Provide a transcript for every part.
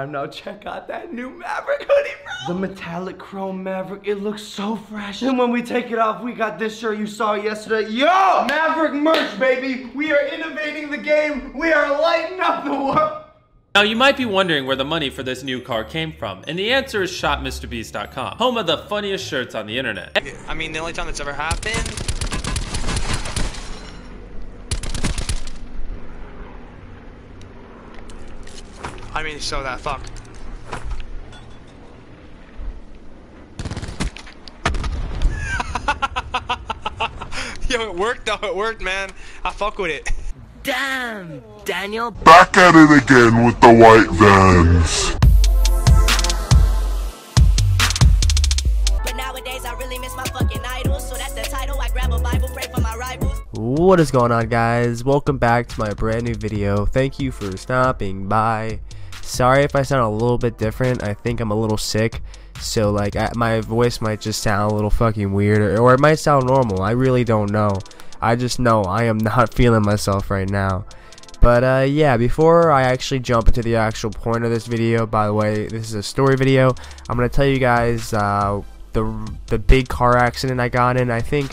Time now, check out that new Maverick hoodie, bro. The metallic chrome Maverick, it looks so fresh. And when we take it off, we got this shirt you saw yesterday. Yo! Maverick merch, baby! We are innovating the game. We are lighting up the world. Now you might be wondering where the money for this new car came from, and the answer is shopmrbeast.com, home of the funniest shirts on the internet. I mean, the only time it's ever happened. I mean, so that fuck. Yo, it worked though, it worked, man. I fuck with it. Damn, Daniel. Back at it again with the white vans. But nowadays I really miss my fucking idols, so that's the title. I grab a Bible, pray for my rivals. What is going on, guys? Welcome back to my brand new video. Thank you for stopping by. Sorry if I sound a little bit different. I think I'm a little sick, so like my voice might just sound a little fucking weird, or it might sound normal. I really don't know. I just know I am not feeling myself right now. But yeah, before I actually jump into the actual point of this video, by the way, this is a story video. I'm gonna tell you guys the big car accident I got in. I think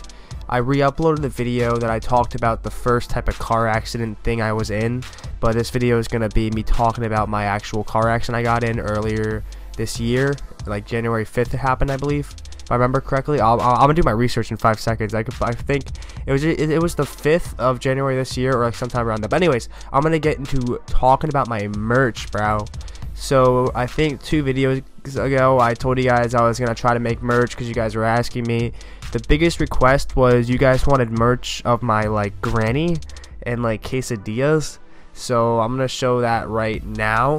I re-uploaded the video that I talked about the first type of car accident thing I was in, but this video is gonna be me talking about my actual car accident I got in earlier this year, like January 5th it happened, I believe, if I remember correctly. I'm gonna do my research in 5 seconds. I think it was the 5th of January this year, or like sometime around that. But anyways, I'm gonna get into talking about my merch, bro. So I think 2 videos ago I told you guys I was gonna try to make merch because you guys were asking me. The biggest request was you guys wanted merch of my like granny and like quesadillas, so I'm gonna show that right now.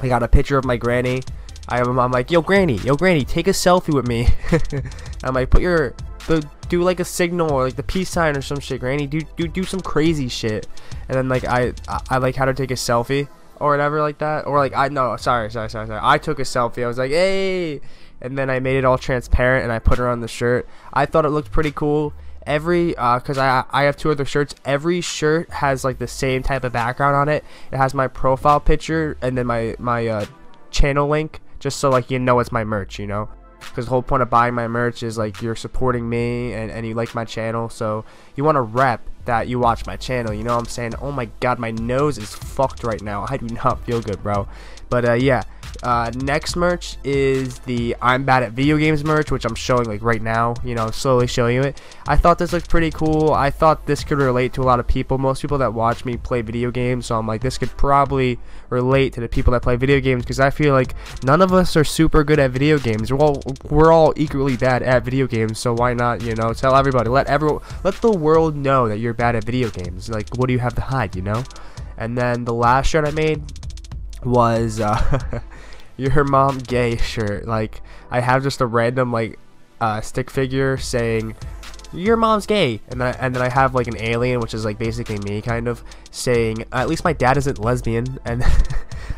I got a picture of my granny. I'm like, yo granny, take a selfie with me. I'm like, put your do like a signal or like the peace sign or some shit, granny. Do some crazy shit. And then like I like had her take a selfie or whatever like that, or like sorry, I took a selfie. I was like, hey, and then I made it all transparent and I put her on the shirt. I thought it looked pretty cool. Every because I have 2 other shirts, every shirt has like the same type of background on it. It has my profile picture and then my channel link, just so like you know it's my merch, you know, because the whole point of buying my merch is like you're supporting me and you like my channel, so you want to rep that you watch my channel, you know what I'm saying? Oh my god, my nose is fucked right now. I do not feel good, bro. But yeah, next merch is the I'm Bad at Video Games merch, which I'm showing like right now, you know, slowly showing you it. I thought this looked pretty cool. I thought this could relate to a lot of people, most people that watch me play video games, so I'm like, this could probably relate to the people that play video games, because I feel like none of us are super good at video games. Well, we're all equally bad at video games, so why not, you know, tell everybody, let the world know that you're bad at video games. Like, what do you have to hide, you know? And then the last shirt I made was your mom gay shirt. Like, I have just a random like stick figure saying your mom's gay, and then I have like an alien, which is like basically me kind of, saying at least my dad isn't lesbian. And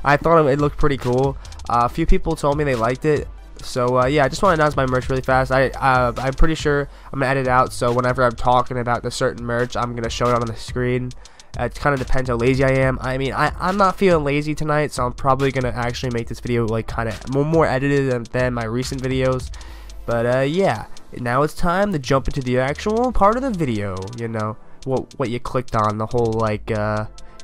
I thought it looked pretty cool. A few people told me they liked it. So yeah, I just want to announce my merch really fast. I'm pretty sure I'm gonna edit it out, so whenever I'm talking about the certain merch, I'm gonna show it on the screen. It kind of depends how lazy I am. I mean, I'm not feeling lazy tonight, so I'm probably gonna actually make this video like kind of more edited than my recent videos. But yeah, now it's time to jump into the actual part of the video. You know what you clicked on, the whole like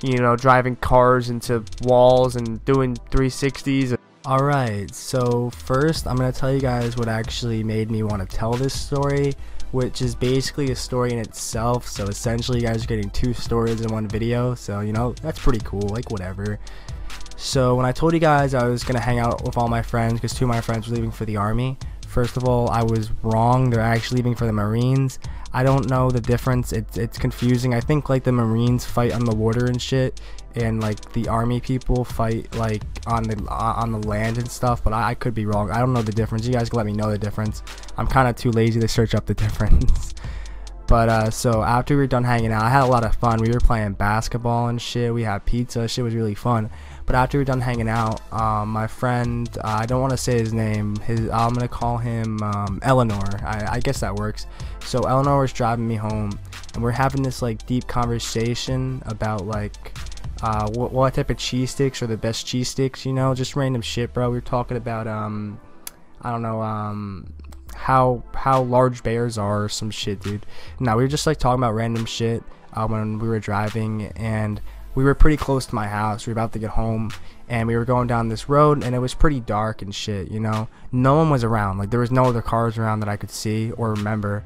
you know, driving cars into walls and doing 360s. Alright, so first I'm going to tell you guys what actually made me want to tell this story, which is basically a story in itself. So essentially you guys are getting 2 stories in one video, so you know, that's pretty cool, like whatever. So when I told you guys I was going to hang out with all my friends, because 2 of my friends were leaving for the army, first of all, I was wrong. They're actually leaving for the Marines. I don't know the difference, it's confusing. I think like the Marines fight on the water and shit, and like the army people fight like on the land and stuff, but I could be wrong. I don't know the difference. You guys can let me know the difference. I'm kind of too lazy to search up the difference. But so after we were done hanging out, I had a lot of fun. We were playing basketball and shit, we had pizza, shit was really fun. But after we were done hanging out, my friend, I don't want to say his name, I'm gonna call him Eleanor, I guess that works. So Eleanor was driving me home, and we're having this like deep conversation about like what type of cheese sticks are the best cheese sticks, you know, just random shit, bro. We were talking about I don't know, how large bears are or some shit, dude. No, we were just like talking about random shit when we were driving, and we were pretty close to my house. We were about to get home, and we were going down this road, and it was pretty dark and shit, you know. No one was around. Like, there was no other cars around that I could see or remember.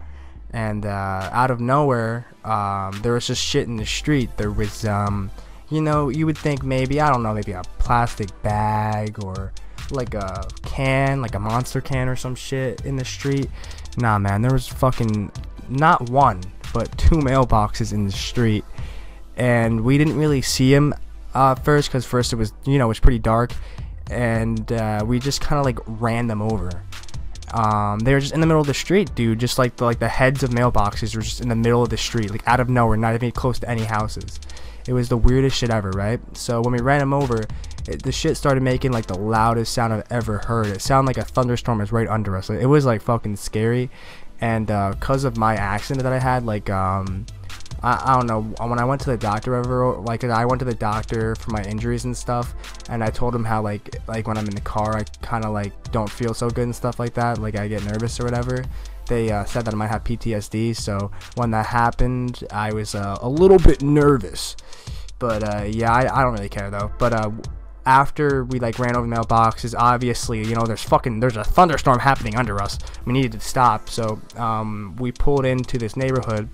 And out of nowhere, there was just shit in the street. There was, you know, you would think maybe, I don't know, maybe a plastic bag or like a can, like a monster can or some shit in the street. Nah, man, there was fucking not one, but two mailboxes in the street. And we didn't really see him first, because first it was, you know, it was pretty dark, and we just kind of like ran them over. They were just in the middle of the street, dude. Just like the heads of mailboxes were just in the middle of the street, like out of nowhere, not even close to any houses. It was the weirdest shit ever, right? So when we ran them over, the shit started making like the loudest sound I've ever heard. It sounded like a thunderstorm was right under us. Like, it was like fucking scary. And because of my accident that I had, like I don't know, when I went to the doctor ever, like I went to the doctor for my injuries and stuff, and I told him how like when I'm in the car I kind of like don't feel so good and stuff like that, like I get nervous or whatever. They said that I might have PTSD, so when that happened I was a little bit nervous, but yeah, I don't really care though. But after we like ran over the mailboxes, obviously, you know, there's a thunderstorm happening under us. We needed to stop, so we pulled into this neighborhood.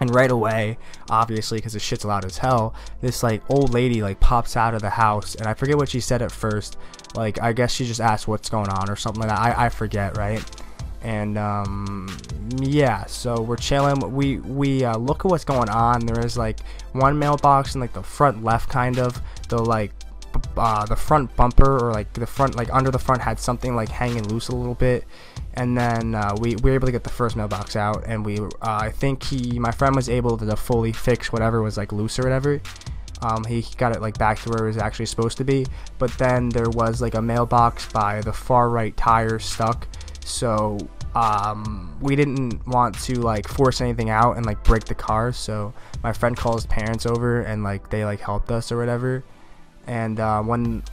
And right away, obviously, because the shit's loud as hell, this like old lady like pops out of the house, and I forget what she said at first. Like, I guess she just asked what's going on or something like that. I forget, right? And yeah, so we're chilling. We look at what's going on. There is like one mailbox in like the front left, kind of the front bumper, or like the front, like under the front, had something like hanging loose a little bit. And then we were able to get the first mailbox out, and we I think my friend was able to fully fix whatever was like loose or whatever. He got it like back to where it was actually supposed to be, but then there was like a mailbox by the far right tire stuck, so we didn't want to like force anything out and like break the car, so my friend called his parents over, and like they like helped us or whatever. And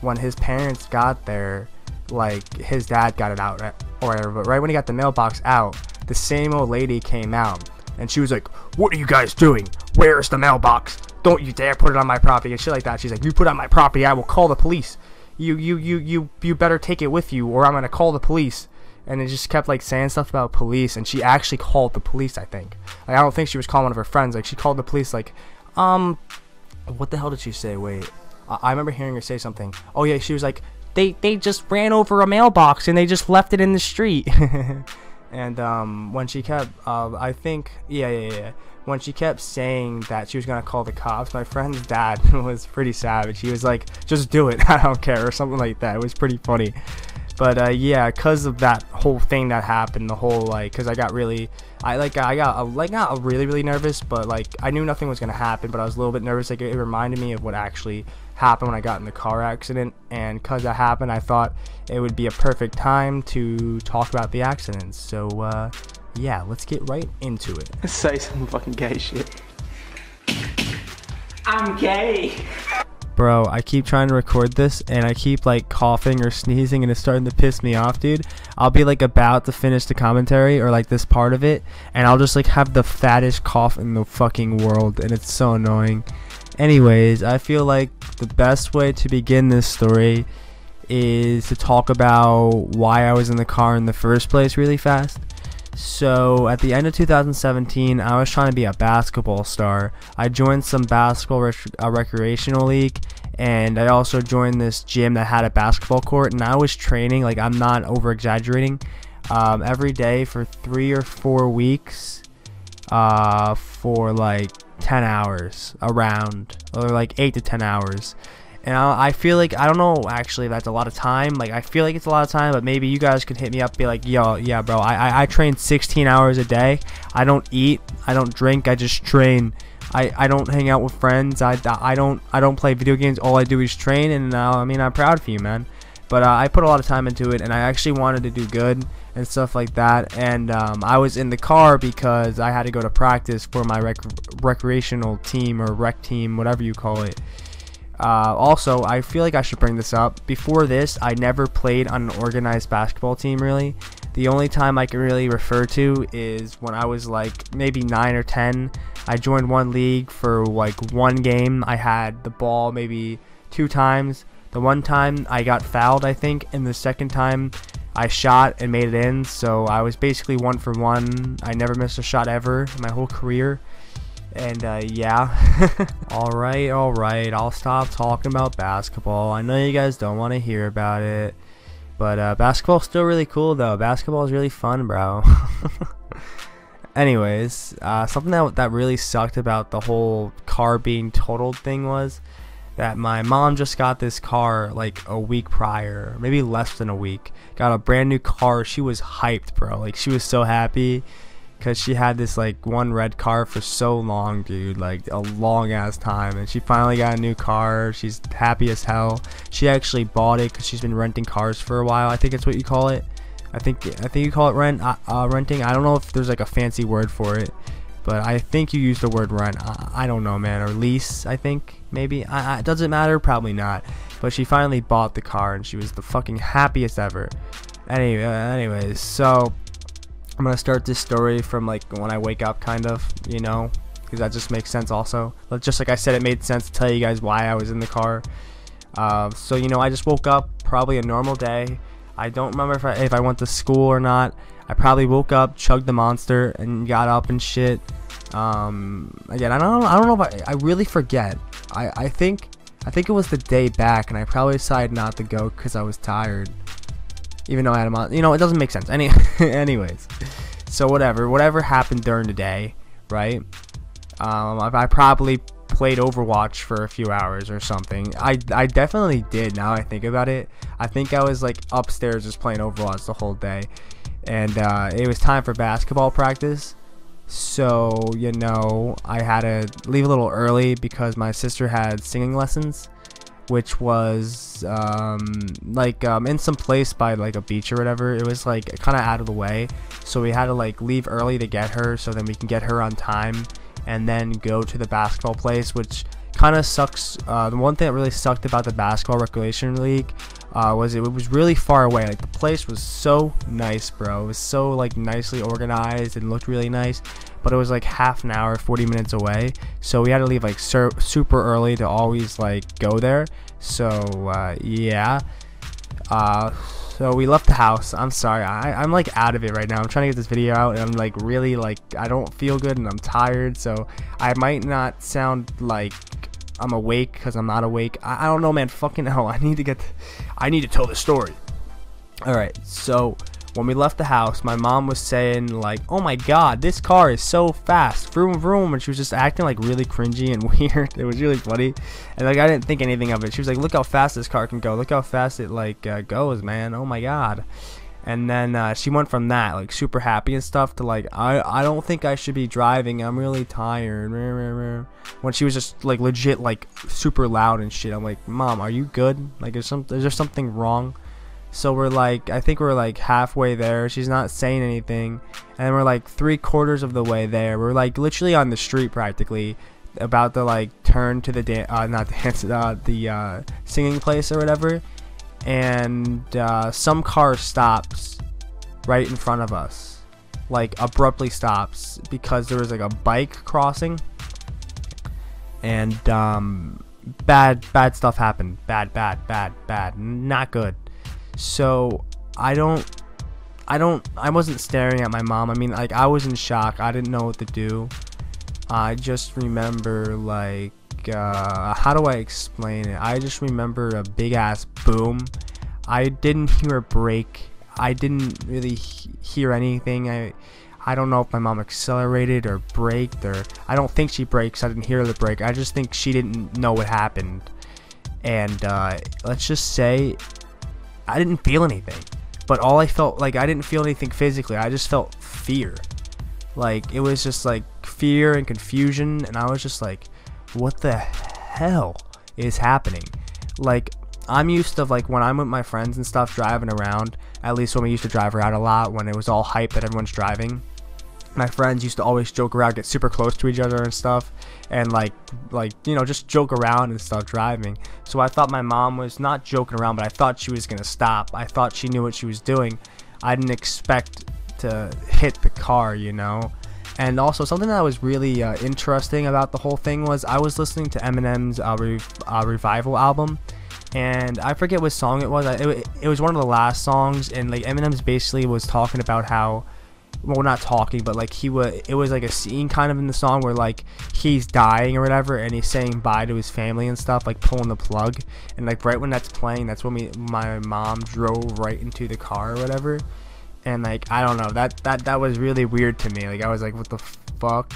when his parents got there, like his dad got it out, right? Or whatever. But right when he got the mailbox out, the same old lady came out, and she was like, "What are you guys doing? Where's the mailbox? Don't you dare put it on my property," and shit like that. She's like, "You put it on my property, I will call the police. You better take it with you, or I'm gonna call the police." And it just kept like saying stuff about police, and she actually called the police. I think, like, I don't think she was calling one of her friends. Like, she called the police. Like, what the hell did she say? Wait. I remember hearing her say something. Oh yeah, she was like, they just ran over a mailbox and they just left it in the street. And when she kept I think yeah, when she kept saying that she was gonna call the cops, my friend's dad was pretty savage. He was like, "Just do it, I don't care," or something like that. It was pretty funny. But yeah, because of that whole thing that happened, the whole like, because I got not really nervous, but like I knew nothing was gonna happen, but I was a little bit nervous. Like, it reminded me of what actually happened when I got in the car accident, and because that happened, I thought it would be a perfect time to talk about the accidents. So yeah, let's get right into it. Say some fucking gay shit. I'm gay. Bro, I keep trying to record this, and I keep like coughing or sneezing, and it's starting to piss me off, dude. I'll be like about to finish the commentary, or like this part of it, and I'll just like have the fattest cough in the fucking world, and it's so annoying. Anyways, I feel like the best way to begin this story is to talk about why I was in the car in the first place really fast. So at the end of 2017, I was trying to be a basketball star. I joined some basketball recreational league, and I also joined this gym that had a basketball court, and I was training, like, I'm not over exaggerating, every day for 3 or 4 weeks for like 10 hours around, or like 8 to 10 hours. And I feel like, I don't know actually if that's a lot of time, like I feel like it's a lot of time, but maybe you guys could hit me up and be like, "Yo, yeah bro, I train 16 hours a day, I don't eat, I don't drink, I just train, I don't hang out with friends, I don't play video games, all I do is train." And I mean, I'm proud for you, man, but I put a lot of time into it, and I actually wanted to do good and stuff like that. And I was in the car because I had to go to practice for my recreational team, or rec team, whatever you call it. Also, I feel like I should bring this up. Before this, I never played on an organized basketball team, really. The only time I can really refer to is when I was like maybe 9 or 10. I joined one league for like one game. I had the ball maybe 2 times. The one time I got fouled, I think, and the second time I shot and made it in. So I was basically 1 for 1. I never missed a shot ever in my whole career. And yeah. Alright, I'll stop talking about basketball. I know you guys don't want to hear about it, but basketball's still really cool though. Basketball is really fun, bro. Anyways, something that really sucked about the whole car being totaled thing was that my mom just got this car like a week prior, maybe less than a week. Got a brand new car. She was hyped, bro. Like, she was so happy because she had this like one red car for so long, dude, like a long ass time, and she finally got a new car. She's happy as hell. She actually bought it because she's been renting cars for a while. I think it's what you call it. I think you call it rent, renting. I don't know if there's like a fancy word for it, but I think you use the word rent. I don't know, man, or lease, I think, maybe. It doesn't matter, probably not. But she finally bought the car and she was the fucking happiest ever. Anyway, so I'm gonna start this story from like when I wake up, kind of, you know, because that just makes sense also. But just like I said, it made sense to tell you guys why I was in the car. So, you know, I just woke up, probably a normal day. I don't remember if I went to school or not. I probably woke up, chugged the Monster, and got up and shit. Again, I don't know if I really forget. I think it was the day back, and I probably decided not to go because I was tired. Even though I had a month, you know, it doesn't make sense. Anyways, so whatever happened during the day, right? I probably played Overwatch for a few hours or something. I definitely did. Now I think about it, I think I was like upstairs just playing Overwatch the whole day, and it was time for basketball practice. So, you know, I had to leave a little early because my sister had singing lessons, which was in some place by like a beach or whatever. It was like kind of out of the way, so we had to like leave early to get her, so then we can get her on time and then go to the basketball place, which kind of sucks. The one thing that really sucked about the basketball recreation league was it was really far away. Like, the place was so nice, bro. It was so like nicely organized and looked really nice, but it was like half an hour, 40 minutes away, so we had to leave like super early to always like go there. So yeah, so we left the house. I'm sorry, I'm like out of it right now. I'm trying to get this video out, and I'm like really like, I don't feel good and I'm tired, so I might not sound like I'm awake because I'm not awake. I don't know, man. Fucking hell, I need to tell the story. Alright, so when we left the house, my mom was saying like, oh my god, this car is so fast, vroom vroom, and she was just acting like really cringy and weird. It was really funny, and like I didn't think anything of it. She was like, look how fast this car can go, look how fast it like goes, man, oh my god. And then she went from that, like super happy and stuff, to like, I don't think I should be driving, I'm really tired, when she was just like legit like super loud and shit. I'm like, mom, are you good? Like, is there something wrong? So we're like, I think we're like halfway there, she's not saying anything, and we're like 3/4 of the way there. We're like literally on the street practically, about to like turn to the singing place or whatever, and some car stops right in front of us, like abruptly stops, because there was like a bike crossing, and bad stuff happened. Bad, not good. So I wasn't staring at my mom. I mean, like, I was in shock. I didn't know what to do. I just remember like, how do I explain it? I just remember a big ass boom. I didn't hear a brake. I didn't really hear anything. I don't know if my mom accelerated or braked, or I don't think she brakes. I didn't hear the brake. I just think she didn't know what happened. And let's just say I didn't feel anything, but all I felt, like, I didn't feel anything physically. I just felt fear. Like, it was just like fear and confusion, and I was just like, what the hell is happening? Like, I'm used to, like, when I'm with my friends and stuff driving around, at least when we used to drive around a lot, when it was all hype that everyone's driving, my friends used to always joke around, get super close to each other and stuff, and like you know, just joke around and stuff driving. So I thought my mom was not joking around, but I thought she was gonna stop. I thought she knew what she was doing. I didn't expect to hit the car, you know. And also, something that was really interesting about the whole thing was I was listening to Eminem's Revival album, and I forget what song it was. It was one of the last songs, and like Eminem's basically was talking about how, well, not talking, but like it was like a scene kind of in the song where like he's dying or whatever, and he's saying bye to his family and stuff, like pulling the plug. And like right when that's playing, that's when my mom drove right into the car or whatever. And like, I don't know, that was really weird to me. Like, I was like, what the fuck?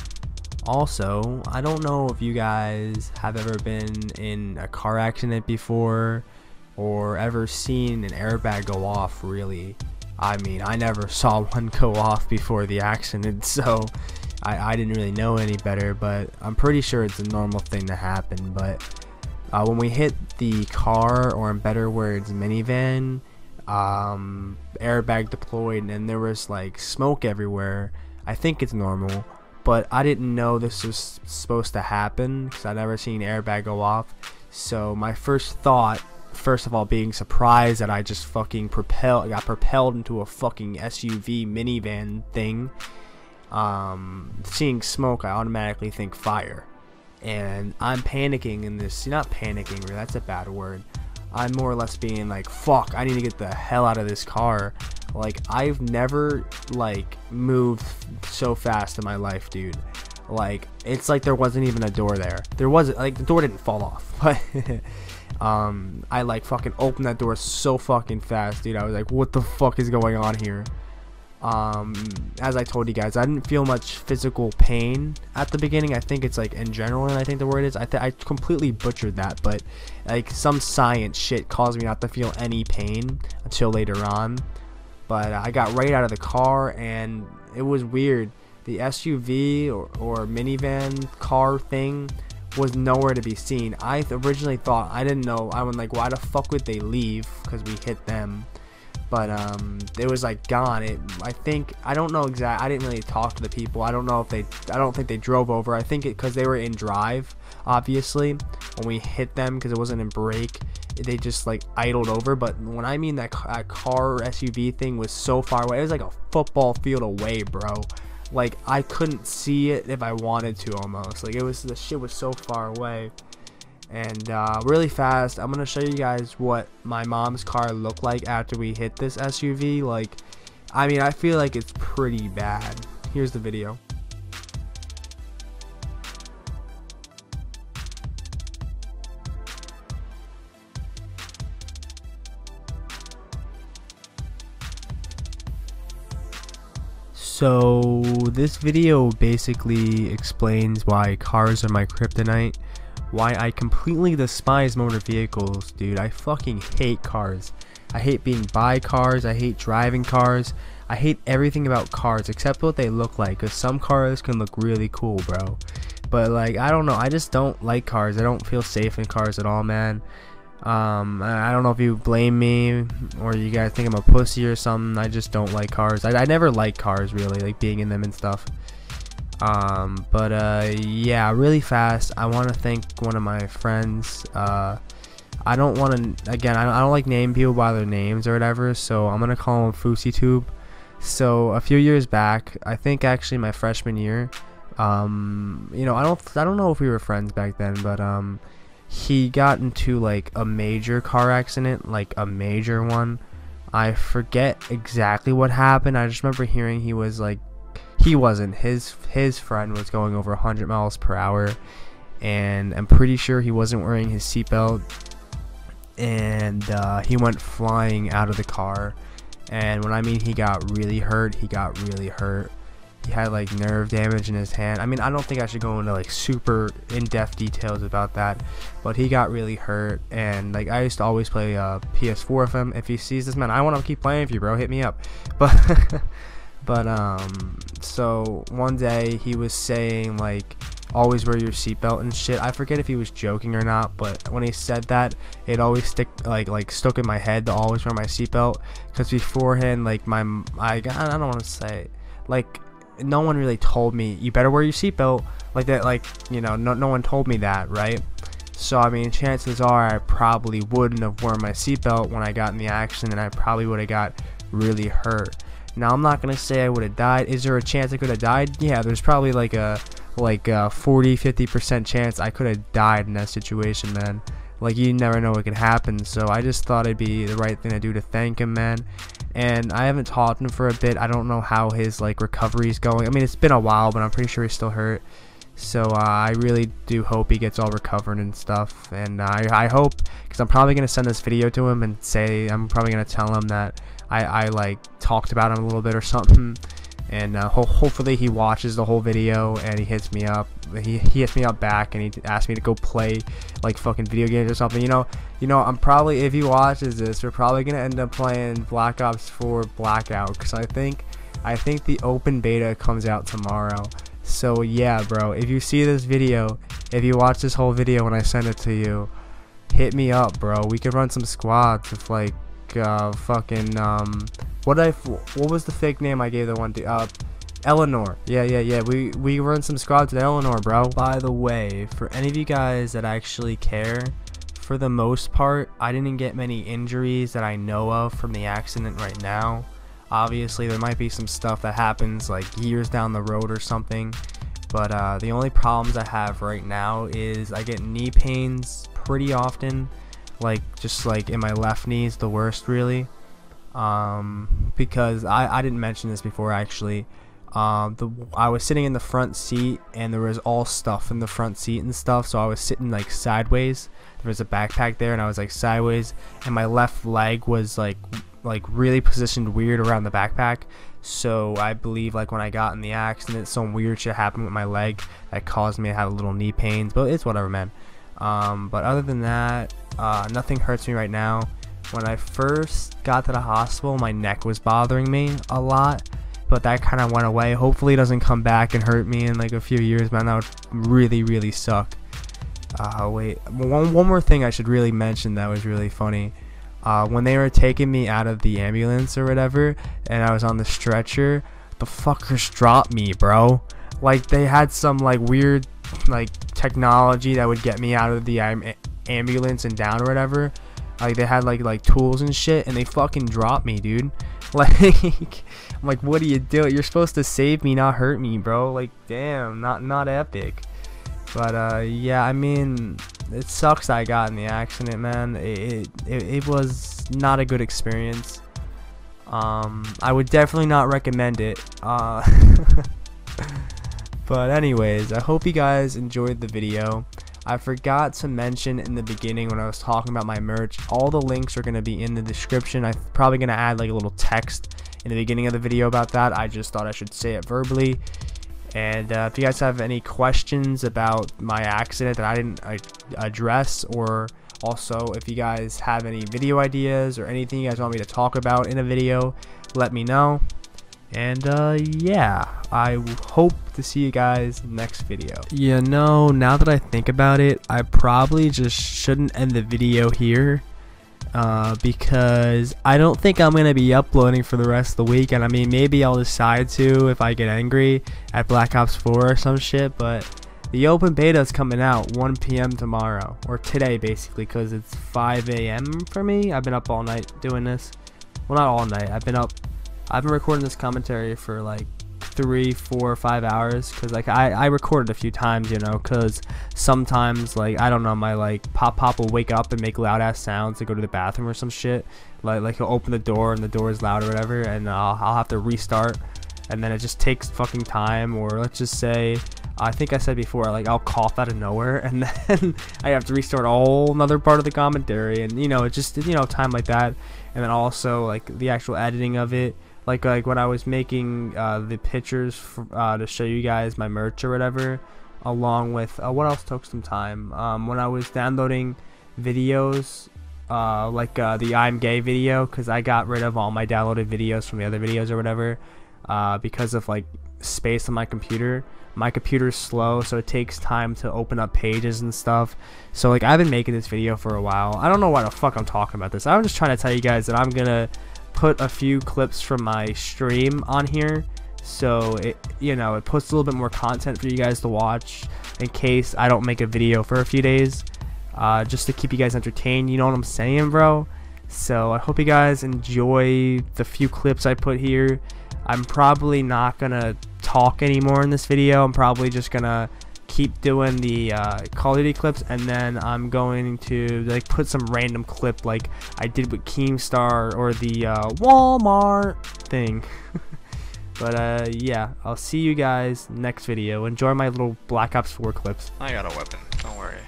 Also, I don't know if you guys have ever been in a car accident before or ever seen an airbag go off, really. I mean, I never saw one go off before the accident, so I didn't really know any better, but I'm pretty sure it's a normal thing to happen. But when we hit the car, or in better words, minivan, airbag deployed, and there was like smoke everywhere. I think it's normal, but I didn't know this was supposed to happen because I'd never seen an airbag go off. So my first thought, first of all, being surprised that I just fucking got propelled into a fucking SUV minivan thing. Seeing smoke, I automatically think fire, and I'm panicking in this. Not panicking, that's a bad word. I'm more or less being like, fuck, I need to get the hell out of this car. Like, I've never like moved so fast in my life, dude. Like, it's like there wasn't even a door there. There wasn't, like, the door didn't fall off, but I like fucking opened that door so fucking fast, dude. I was like, what the fuck is going on here? As I told you guys, I didn't feel much physical pain at the beginning. I think it's like in general, and I think the word is, I completely butchered that, but like some science shit caused me not to feel any pain until later on. But I got right out of the car, and it was weird. The SUV or minivan car thing was nowhere to be seen. I originally thought, I didn't know, I was like, why the fuck would they leave? Because we hit them. But it was like gone. I think, I don't know exactly, I didn't really talk to the people. I don't know if I don't think they drove over. I think it, because they were in drive, obviously, when we hit them, because it wasn't in brake, they just like idled over. But when I mean that car SUV thing was so far away, it was like a football field away, bro. Like, I couldn't see it if I wanted to, almost. Like, it was, the shit was so far away. And really fast, I'm gonna show you guys what my mom's car looked like after we hit this SUV. Like, I mean, I feel like it's pretty bad. Here's the video. So this video basically explains why cars are my kryptonite. Why I completely despise motor vehicles, dude. I fucking hate cars. I hate being by cars. I hate driving cars. I hate everything about cars except what they look like, because some cars can look really cool, bro. But like, I don't know, I just don't like cars. I don't feel safe in cars at all, man. I don't know if you blame me or you guys think I'm a pussy or something. I just don't like cars. I never liked cars, really, like being in them and stuff. Yeah, really fast, I want to thank one of my friends. I don't want to, again, I don't like name people by their names or whatever, so I'm gonna call him Fousey Tube. So a few years back, I think actually my freshman year, you know, I don't know if we were friends back then, but he got into like a major car accident, like a major one. I forget exactly what happened. I just remember hearing he was like, he wasn't, his friend was going over 100 miles per hour, and I'm pretty sure he wasn't wearing his seatbelt, and he went flying out of the car. And when I mean he got really hurt, he got really hurt. He had like nerve damage in his hand. I mean, I don't think I should go into like super in-depth details about that, but he got really hurt. And like, I used to always play PS4 with him. If he sees this, man, I want to keep playing with you, bro, hit me up. But so one day he was saying like, always wear your seatbelt and shit. I forget if he was joking or not, but when he said that, it always stuck in my head to always wear my seatbelt. Because beforehand, like I don't want to say, like no one really told me you better wear your seatbelt like that, like, you know, no one told me that, right? So I mean, chances are I probably wouldn't have worn my seatbelt when I got in the accident, and I probably would have got really hurt. Now, I'm not gonna say I would have died. Is there a chance I could have died? Yeah, there's probably like a 40-50% chance I could have died in that situation, man. Like, you never know what could happen. So I just thought it'd be the right thing to do to thank him, man. And I haven't talked to him for a bit. I don't know how his like recovery's going. I mean, it's been a while, but I'm pretty sure he's still hurt. So I really do hope he gets all recovered and stuff. And I hope, because I'm probably gonna send this video to him and say, I'm probably gonna tell him that I like talked about him a little bit or something. And hopefully he watches the whole video and he hits me up. He hits me up back and he asked me to go play like fucking video games or something. You know, I'm probably, if he watches this, we're probably gonna end up playing Black Ops 4 Blackout, because I think the open beta comes out tomorrow. So yeah, bro, if you see this video, if you watch this whole video when I send it to you, hit me up, bro. We could run some squads if like fucking what was the fake name I gave the one dude? Eleanor. Yeah. We run some squads with Eleanor, bro. By the way, for any of you guys that actually care, for the most part, I didn't get many injuries that I know of from the accident right now. Obviously, there might be some stuff that happens like years down the road or something. But the only problems I have right now is I get knee pains pretty often. Like, just like in my left knee is the worst, really. Because I didn't mention this before, actually. I was sitting in the front seat and there was all stuff in the front seat and stuff, so I was sitting like sideways. There was a backpack there and I was like sideways, and my left leg was like really positioned weird around the backpack. So I believe like when I got in the accident, some weird shit happened with my leg that caused me to have a little knee pains, but it's whatever, man. But other than that, nothing hurts me right now. When I first got to the hospital, my neck was bothering me a lot, but that kind of went away. Hopefully it doesn't come back and hurt me in like a few years, man. That would really, really suck. Wait, one more thing I should really mention that was really funny. When they were taking me out of the ambulance or whatever, and I was on the stretcher, the fuckers dropped me, bro. Like, they had some like weird like technology that would get me out of the ambulance and down or whatever. Like, they had like tools and shit, and they fucking dropped me, dude. Like, I'm like, what do you do? You're supposed to save me, not hurt me, bro. Like, damn, not epic. But yeah, I mean, it sucks I got in the accident, man. It was not a good experience. I would definitely not recommend it. But anyways, I hope you guys enjoyed the video. I forgot to mention in the beginning when I was talking about my merch, all the links are going to be in the description. I'm probably going to add like a little text in the beginning of the video about that. I just thought I should say it verbally. And if you guys have any questions about my accident that I didn't address, or also if you guys have any video ideas or anything you guys want me to talk about in a video, let me know. And yeah, I hope to see you guys next video. You know, now that I think about it, I probably just shouldn't end the video here, because I don't think I'm gonna be uploading for the rest of the week. And I mean, maybe I'll decide to if I get angry at Black Ops 4 or some shit. But the open beta is coming out 1 p.m. tomorrow, or today basically, because it's 5 a.m. for me. I've been up all night doing this. Well, not all night. I've been recording this commentary for like 3, 4, 5 hours, because like I recorded a few times, you know, because sometimes like I don't know, my like pop will wake up and make loud ass sounds to go to the bathroom or some shit. Like he'll open the door and the door is loud or whatever, and I'll have to restart, and then it just takes fucking time. Or let's just say, I think I said before, like I'll cough out of nowhere, and then I have to restart a whole another part of the commentary, and you know, it's just, you know, time like that. And then also like the actual editing of it. Like when I was making the pictures to show you guys my merch or whatever, along with what else took some time. When I was downloading videos, the I'm gay video, because I got rid of all my downloaded videos from the other videos or whatever, because of like space on my computer. My computer's slow, so it takes time to open up pages and stuff. So like I've been making this video for a while. I don't know why the fuck I'm talking about this. I'm just trying to tell you guys that I'm gonna put a few clips from my stream on here, so it, you know, it puts a little bit more content for you guys to watch in case I don't make a video for a few days, just to keep you guys entertained, you know what I'm saying, bro? So I hope you guys enjoy the few clips I put here. I'm probably not gonna talk anymore in this video. I'm probably just gonna keep doing the Call of Duty clips, and then I'm going to like put some random clip like I did with Keemstar or the Walmart thing. But yeah, I'll see you guys next video. Enjoy my little Black Ops 4 clips. I got a weapon, don't worry.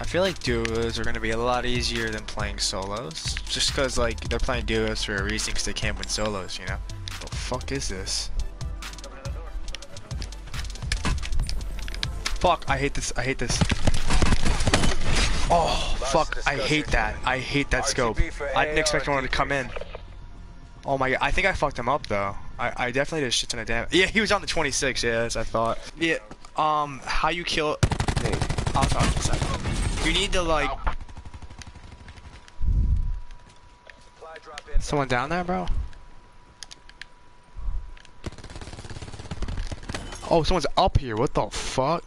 I feel like duos are gonna be a lot easier than playing solos, just cause like they're playing duos for a reason, cause they can't win solos, you know? What the fuck is this? Fuck, I hate this. Oh, fuck, I hate that. I hate that scope. I didn't expect one to come in. Oh my god, I think I fucked him up though. I definitely did a shit ton of damage. Yeah, he was on the 26, yeah, that's what I thought. Yeah, how you kill... I'll talk in a second. You need to like... Someone down there, bro? Oh, someone's up here, what the fuck?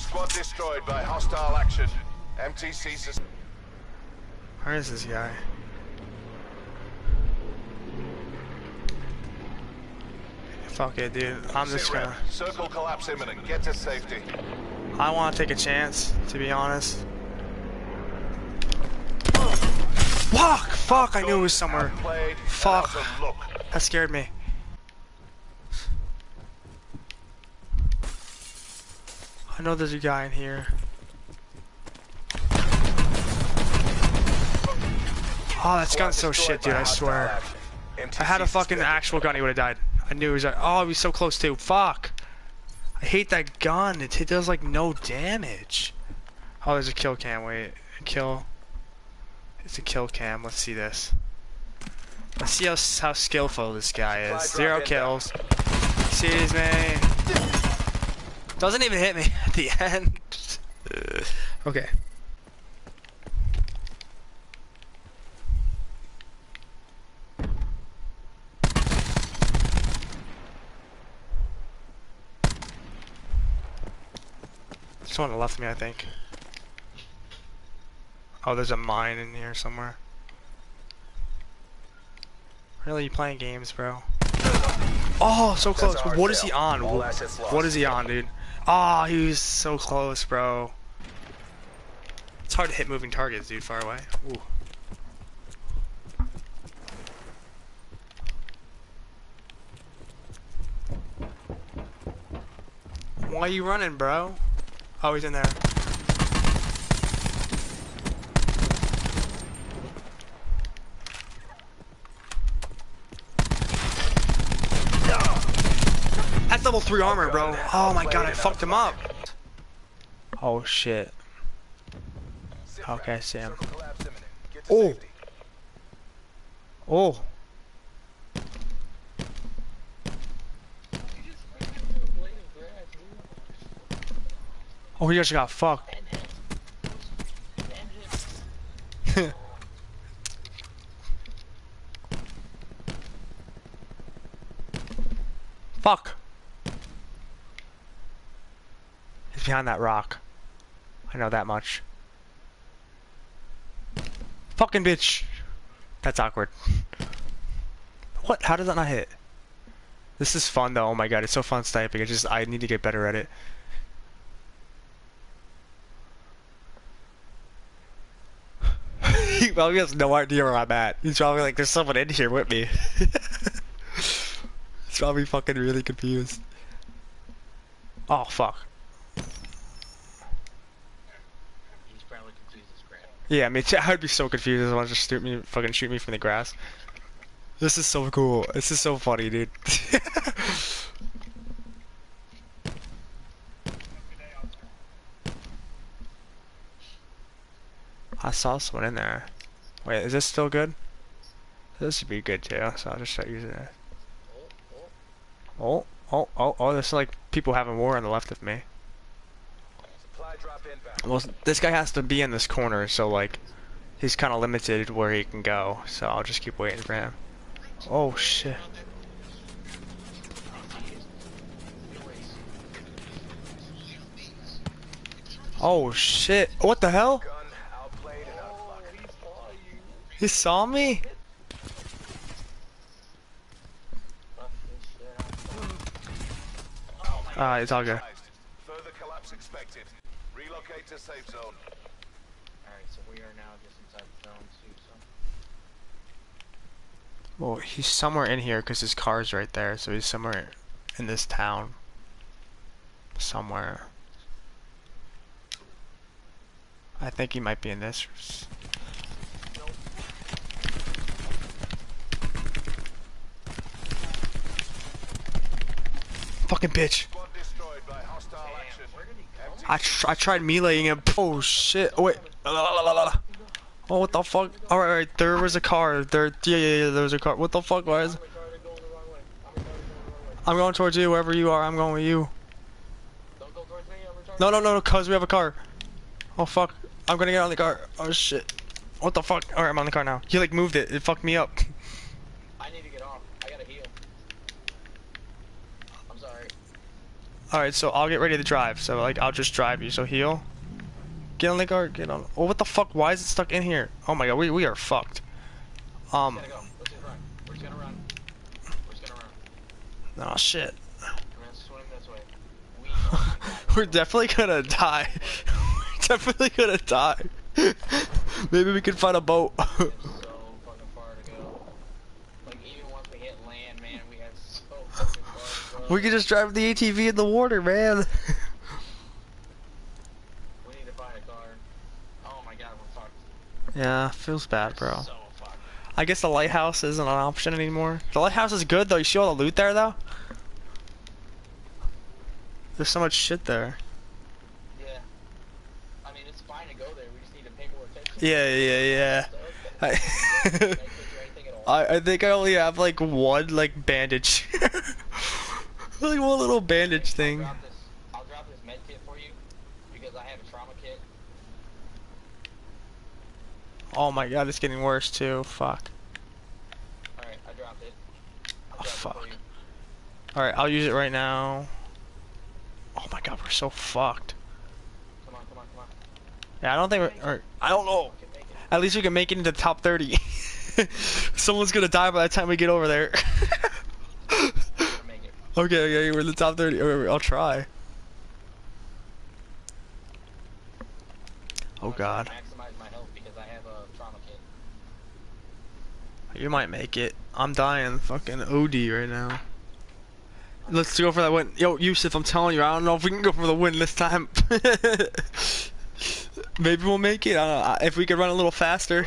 Squad destroyed by hostile action. MTC's. Where is this guy? Fuck it, dude. I'm just gonna. Circle collapse imminent. Get to safety. I want to take a chance, to be honest. Fuck! Fuck! I knew it was somewhere. Fuck! That scared me. I know there's a guy in here. Oh, that gun's so shit, dude. I swear. I had a fucking actual gun, he would have died. I knew he was like, oh, he was so close too. Fuck. I hate that gun. It does like no damage. Oh, there's a kill cam. Wait. Kill. It's a kill cam. Let's see this. Let's see how skillful this guy is. 0 kills. Excuse me. Doesn't even hit me at the end. Okay. Someone left me, I think. Oh, there's a mine in here somewhere. Really, you playing games, bro? Oh, so close. What is he on? What is he on, dude? Ah, he was so close, bro. It's hard to hit moving targets, dude, far away. Ooh. Why are you running, bro? Oh, he's in there. That's level 3 armor, bro. Oh my god, I fucked him up. Oh shit. Okay, I see him. Oh! Oh! Oh, he just got fucked. Fuck. He's behind that rock. I know that much. Fucking bitch. That's awkward. What? How did that not hit? This is fun though. Oh my god, it's so fun sniping. It's just, I need to get better at it. Well, he has no idea where I'm at. He's probably like, there's someone in here with me. He's probably fucking really confused. Oh, fuck. He's probably confused as crap. Yeah, I mean, I'd be so confused if someone just fucking shoot me from the grass. This is so cool. This is so funny, dude. I saw someone in there. Wait, is this still good? This would be good too, so I'll just start using it. Oh, this is like people having war on the left of me. Well, this guy has to be in this corner, so like, he's kind of limited where he can go, so I'll just keep waiting for him. Oh shit. Oh shit, what the hell? He saw me? It's all good. Further collapse expected. Relocate to safe zone. All right, so we are now just inside the zone. Well, he's somewhere in here because his car's right there, so he's somewhere in this town. Somewhere. I think he might be in this. Nope. Fucking bitch. I tried meleeing him. Oh shit. Oh, wait. Oh, what the fuck? Alright, right. There was a car. There. Yeah, there was a car. What the fuck was? I'm going towards you. Wherever you are, I'm going with you. Don't go towards me. No, cuz we have a car. Oh fuck. I'm gonna get on the car. Oh shit. What the fuck? Alright, I'm on the car now. He like moved it. It fucked me up. I need to get off. I gotta heal. I'm sorry. Alright, so I'll get ready to drive. So like, I'll just drive you. So heal. Get on the car. Get on. Oh, what the fuck? Why is it stuck in here? Oh my god, we are fucked. We're just gonna go. Let's just run. We're just gonna run. We're just gonna run. Oh shit. We're gonna swim this way. We're definitely gonna die. Definitely gonna die. Maybe we can find a boat. So fucking far to go. Like even once we hit land, man, we had so fucking far to go. We could just drive the ATV in the water, man. We need to find a car. Oh my god, we're fucked. Yeah, feels bad, bro. So fucked. I guess the lighthouse isn't an option anymore. The lighthouse is good though. You see all the loot there though? There's so much shit there. Yeah. I think I only have like one like bandage. Like one little bandage thing. I'll drop this med kit for you because I have a trauma kit. Oh my god, it's getting worse too. Fuck. Alright, I dropped it. Oh fuck. Alright, I'll use it right now. Oh my god, we're so fucked. Yeah, I don't think we're, I don't know. At least we can make it into the top 30. Someone's gonna die by the time we get over there. Okay, we're in the top 30. I'll try. Oh god. You might make it. I'm dying fucking OD right now. Let's go for that win. Yo, Yusuf, I'm telling you, I don't know if we can go for the win this time. Maybe we'll make it. If we could run a little faster.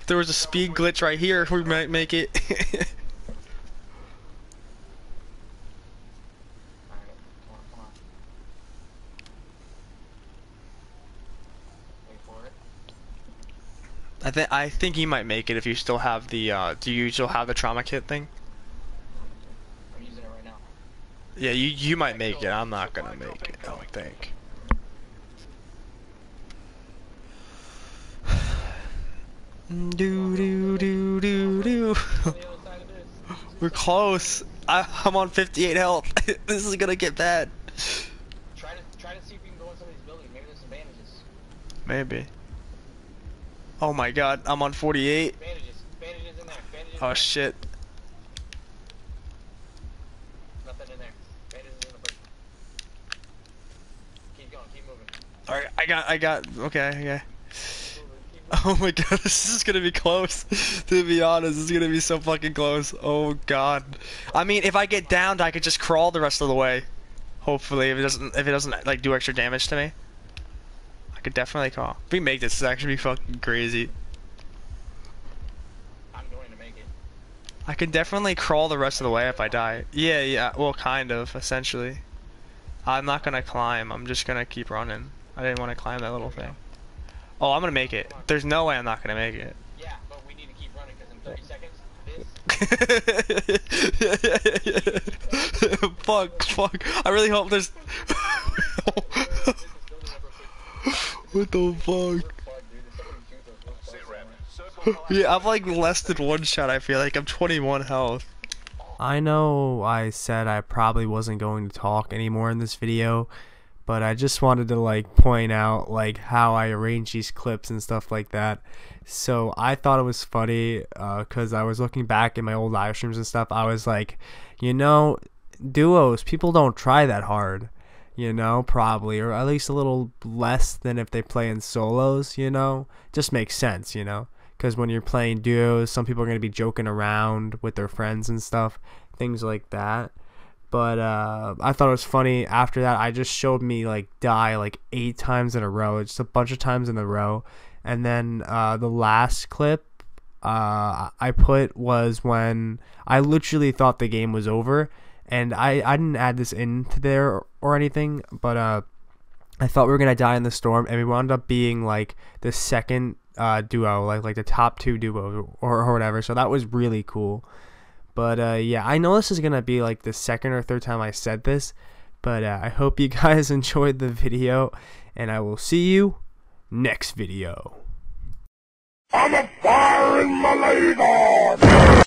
If there was a speed glitch right here, we might make it. I think he might make it if you still have the. Do you still have the trauma kit thing? I'm using it right now. Yeah, you might make it. I'm not gonna make it. I don't think. Do. We're close. I'm on 58 health. This is gonna get bad. Try to see if you can go in some of these buildings. Maybe there's some bandages. Maybe. Oh my god, I'm on 48. Bandages in there. Bandages. Oh shit. Nothing in there. Bandages in the place. Keep going. Keep moving. All right, I got. Okay. Oh my god, this is gonna be close. To be honest, this is gonna be so fucking close. Oh god. I mean, if I get downed, I could just crawl the rest of the way. Hopefully, if it doesn't like do extra damage to me, I could definitely crawl. If we make this, it'd actually be fucking crazy. I'm going to make it. I could definitely crawl the rest of the way if I die. Yeah. Well, kind of, essentially. I'm not gonna climb. I'm just gonna keep running. I didn't want to climb that little thing. Oh, I'm gonna make it. There's no way I'm not gonna make it. 30 seconds. Fuck. I really hope there's. What the fuck? Yeah, I'm like less than one shot, I feel like. I'm 21 health. I know I said I probably wasn't going to talk anymore in this video, but I just wanted to like point out like how I arrange these clips and stuff like that. So I thought it was funny because I was looking back at my old live streams and stuff. I was like, you know, duos, people don't try that hard, you know, probably, or at least a little less than if they play in solos, you know. Just makes sense, you know, because when you're playing duos, some people are going to be joking around with their friends and stuff, things like that. But I thought it was funny. After that, I just showed me like die like 8 times in a row, just a bunch of times in a row. And then the last clip I put was when I literally thought the game was over, and I didn't add this into there or anything, but I thought we were gonna die in the storm, and we wound up being like the second duo, like the top 2 duo or whatever. So that was really cool. But yeah, I know this is gonna be like the second or third time I said this, but I hope you guys enjoyed the video, and I will see you next video. I'm a firing my leader.